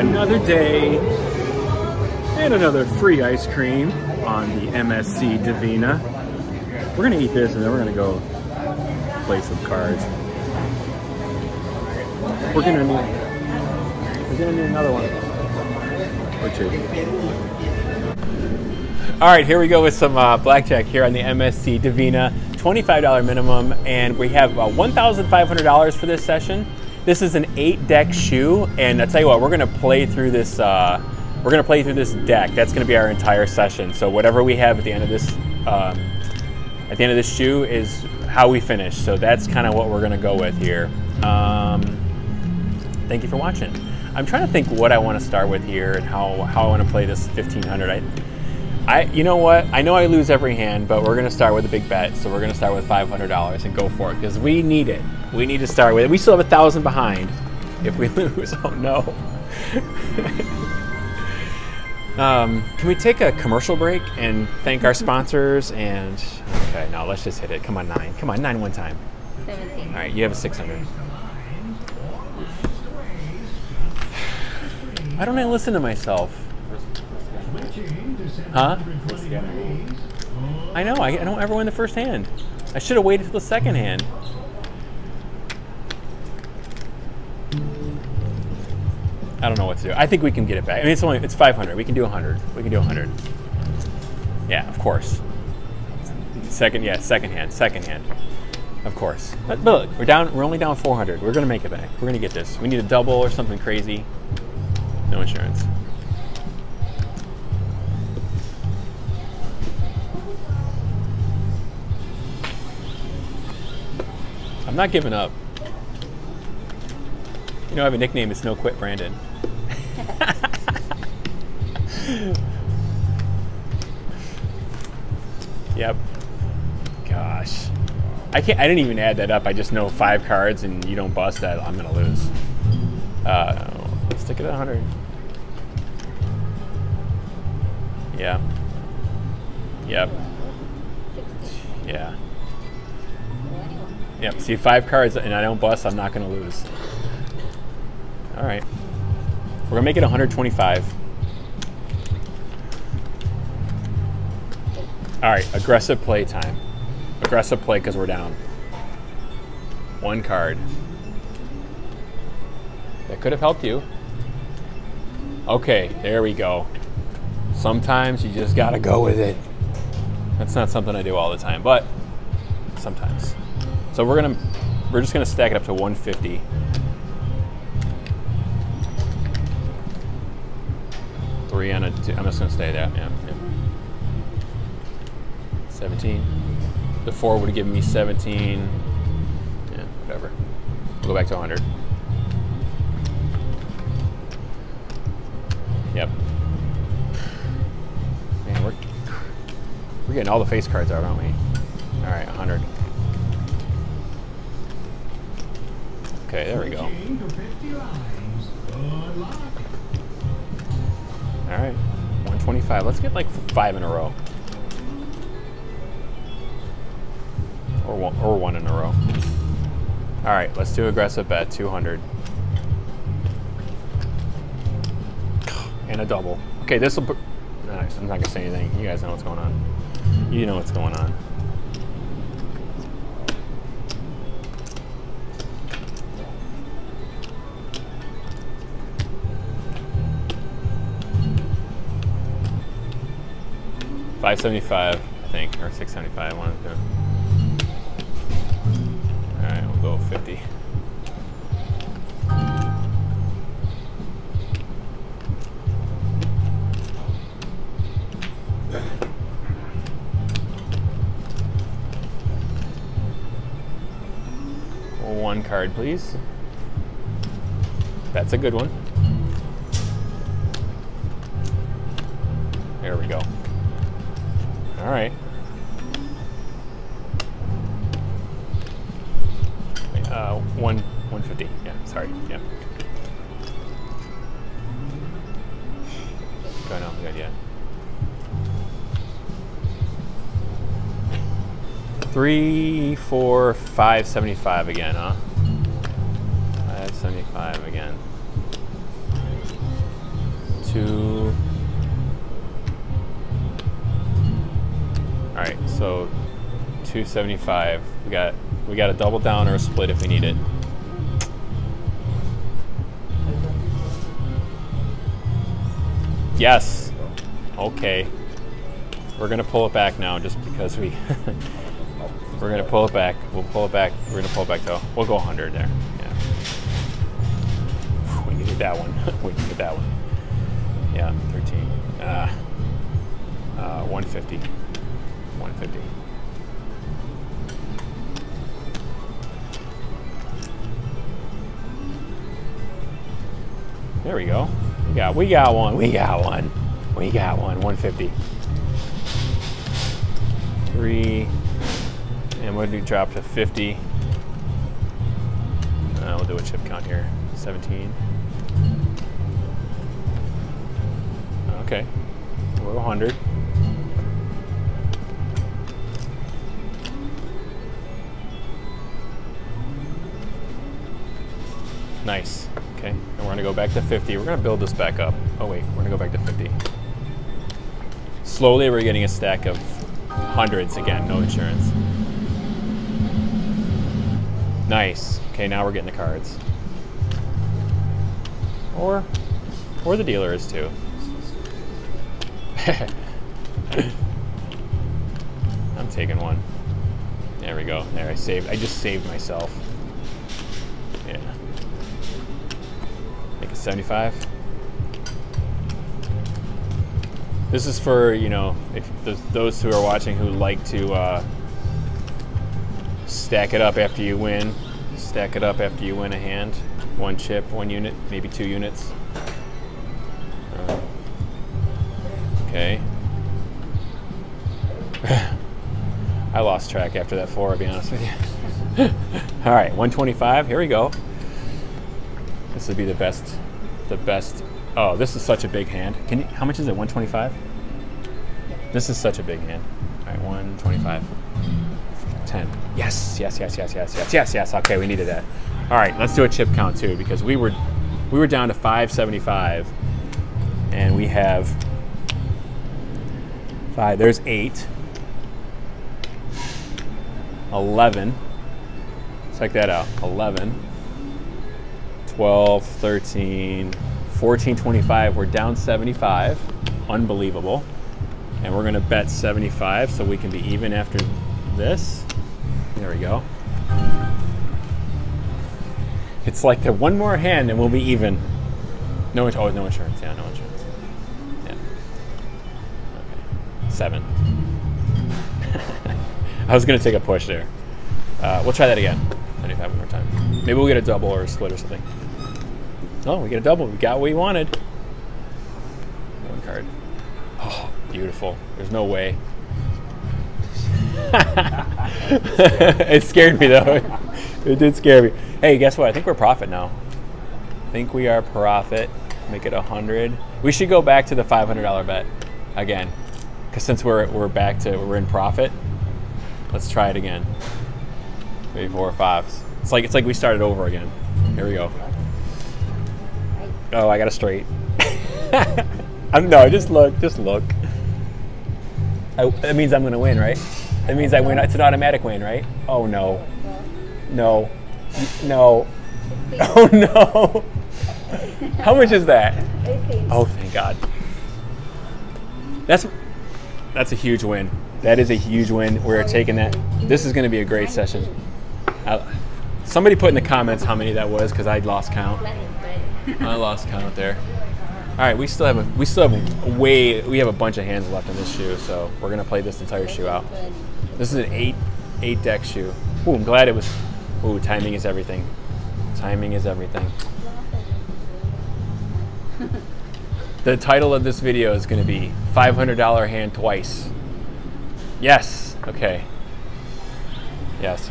another day and another free ice cream on the MSC Divina. We're gonna eat this and then we're gonna go play some cards. We're gonna need another one or two. All right, here we go with some blackjack here on the MSC Divina. $25 minimum, and we have $1,500 for this session. This is an 8-deck shoe, and I'll tell you what, we're gonna play through this. We're gonna play through this deck. That's gonna be our entire session. So whatever we have at the end of this, shoe is how we finish. So that's kind of what we're gonna go with here. Thank you for watching. I'm trying to think what I want to start with here and how I want to play this 1500. You know what? I know I lose every hand, but we're gonna start with a big bet. So we're gonna start with $500 and go for it because we need it. We need to start with it. We still have 1,000 behind. If we lose, oh no. Can we take a commercial break and thank our sponsors? And okay, now let's just hit it. Come on, 9. Come on, 9 one time. 17. All right, you have a 600. Why don't I listen to myself? Huh? I know, I don't ever win the first hand. I should have waited till the second hand. I don't know what to do. I think we can get it back. I mean, it's 500. We can do 100. We can do 100. Yeah, of course. Second hand. Of course. But look, we're only down 400. We're gonna make it back. We're gonna get this. We need a double or something crazy. No insurance. I'm not giving up. You know, I have a nickname, it's No Quit Brandon. Yep. Gosh. I didn't even add that up. I just know 5 cards and you don't bust that, I'm gonna lose. Stick it at 100. Yeah. Yep. Yeah. Yep, see 5 cards and I don't bust, I'm not gonna lose. All right, we're gonna make it 125. All right, aggressive play time. Aggressive play because we're down. 1 card. That could have helped you. Okay, there we go. Sometimes you just gotta go with it. That's not something I do all the time, but sometimes. So we're just gonna stack it up to 150. Three on a two. I'm just gonna stay there. Yeah. 17. The 4 would have given me 17. Yeah, whatever. We'll go back to 100. Yep. Man, we're getting all the face cards out, aren't we? All right, 100. Okay, there we go. All right, 125. Let's get like 5 in a row. Or one in a row. All right, let's do aggressive bet, 200. And a double. Okay, this will, nice. I'm not gonna say anything. You guys know what's going on. You know what's going on. $575, I think, or $675, one of the two. All right, we'll go 50. Well, 1 card, please. That's a good one. There we go. All right. Wait, 150. Yeah, sorry. Yeah. Going on good, yeah. 3, 4, 5, 75 again, huh? 575 again. to... All right, so 275. We got a double down or a split if we need it. Yes. Okay. We're gonna pull it back now, just because we. We're gonna pull it back. We'll pull it back. We're gonna pull it back though. We'll go 100 there. Yeah. We needed that one. We needed that one. Yeah, 13. 150. 150. There we go. Yeah, we got one. 150. 3, and we'll do drop to 50. We'll do a chip count here. 17. Okay. We're 100. Nice. Okay, and we're gonna go back to 50. We're gonna build this back up. Oh wait, we're gonna go back to 50. Slowly we're getting a stack of hundreds again, no insurance. Nice. Okay, now we're getting the cards. Or the dealer is too. I'm taking one. There we go. There, I just saved myself. 75. This is for, you know, if those who are watching who like to stack it up after you win. Stack it up after you win a hand. One chip, one unit, maybe two units. Okay. I lost track after that four, I'll be honest with you. All right, 125, here we go. This would be the best. The best. Oh, this is such a big hand. Can you, how much is it? 125? This is such a big hand. All right, 125. 10. Yes. Okay, we needed that. All right, let's do a chip count too, because we were down to 575, and we have 5. There's 8. 11. Check that out. 11. 12, 13, 14, 25. We're down 75. Unbelievable. And we're going to bet 75 so we can be even after this. There we go. It's like the one more hand and we'll be even. No, oh, no insurance. Yeah, no insurance. Yeah. Okay. 7. I was going to take a push there. We'll try that again. 75 one more time. Maybe we'll get a double or a split or something. Oh, we get a double. We got what we wanted. One card. Oh, beautiful. There's no way. It scared me, though. It did scare me. Hey, guess what? I think we're profit now. I think we are profit. Make it 100. We should go back to the $500 bet again. Because since we're in profit, let's try it again. 3, 4, 5s. It's like we started over again. Here we go. Oh, I got a straight. I don't know. Just look. That means I'm gonna win, right? That means I win. It's an automatic win, right? Oh no, no, no. Oh no. How much is that? Oh, thank God. That's a huge win. That is a huge win. We're taking that. This is gonna be a great session. Somebody put in the comments how many that was, because I lost count. I lost count there. All right, we have a bunch of hands left in this shoe, so we're gonna play this entire shoe out. This is an 8 deck shoe. Ooh, I'm glad it was. Ooh, timing is everything. Timing is everything. The title of this video is gonna be $500 hand twice. Yes. Okay. Yes.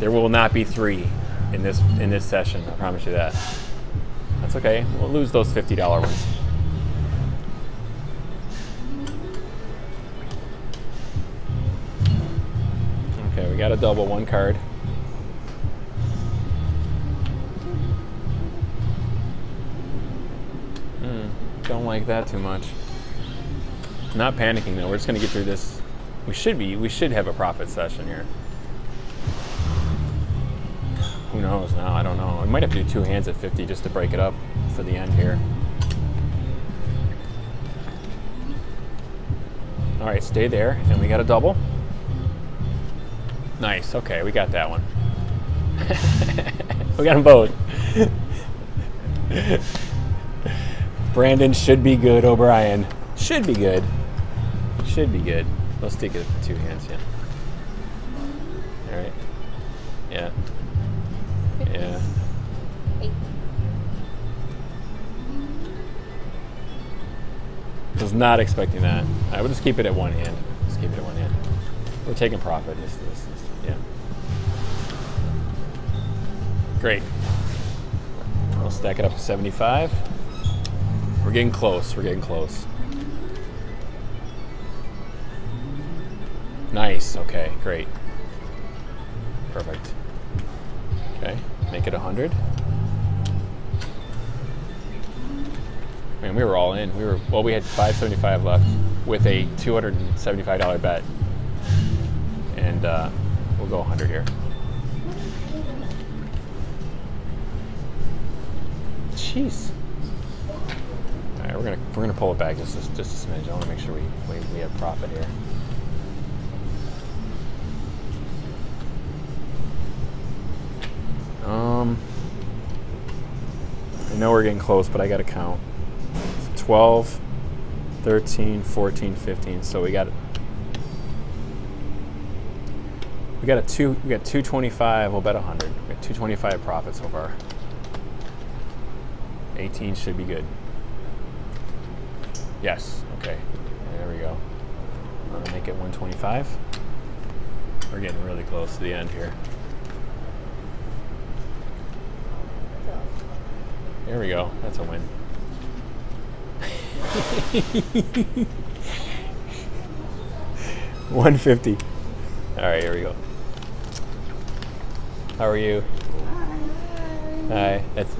There will not be 3 in this session. I promise you that. That's okay. We'll lose those $50 ones. Okay, we got a double, one card. Don't like that too much. Not panicking though, we're just gonna get through this. We should have a profit session here. Who knows now, I don't know. I might have to do two hands at 50 just to break it up for the end here. All right, stay there, and we got a double. Nice, okay, we got that one. We got them both. Brandon should be good, O'Brien. Should be good. Should be good. Let's take it with two hands, yeah. All right. Yeah. Yeah. Was not expecting that. I would just keep it at one hand. Just keep it at one hand. We're taking profit. This, yeah. Great. We'll stack it up to 75. We're getting close. We're getting close. Nice. Okay. Great. Perfect. Okay. Make it 100. Man, we were all in. We had $575 left with a $275 bet, and we'll go 100 here. Jeez. All right, we're gonna pull it back just a smidge. I want to make sure we have profit here. I know we're getting close, but I got to count. 12, 13, 14, 15. So we got 225, we'll bet 100. We got 225 profit so far. 18 should be good. Yes, okay, there we go. I'm gonna make it 125. We're getting really close to the end here. There we go, that's a win. $150. All right, here we go. How are you? Hi. That's.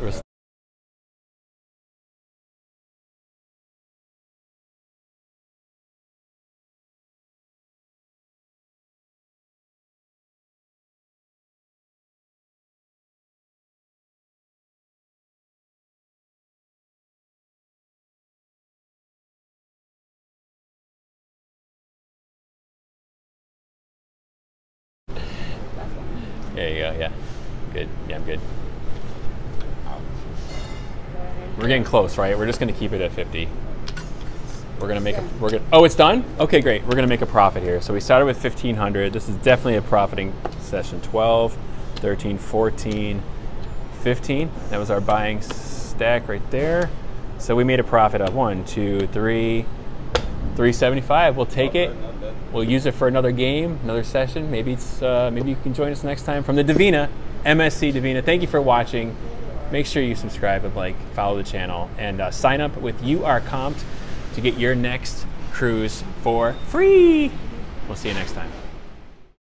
There you go, yeah. Good, yeah, I'm good. We're getting close, right? We're just gonna keep it at 50. Oh, it's done? Okay, great, we're gonna make a profit here. So we started with 1,500. This is definitely a profiting session. 12, 13, 14, 15. That was our buying stack right there. So we made a profit of 375. We'll take it. We'll use it for another game, another session. Maybe it's maybe you can join us next time from the Divina, MSC Divina. Thank you for watching. Make sure you subscribe and like, follow the channel, and sign up with URComped to get your next cruise for free. We'll see you next time.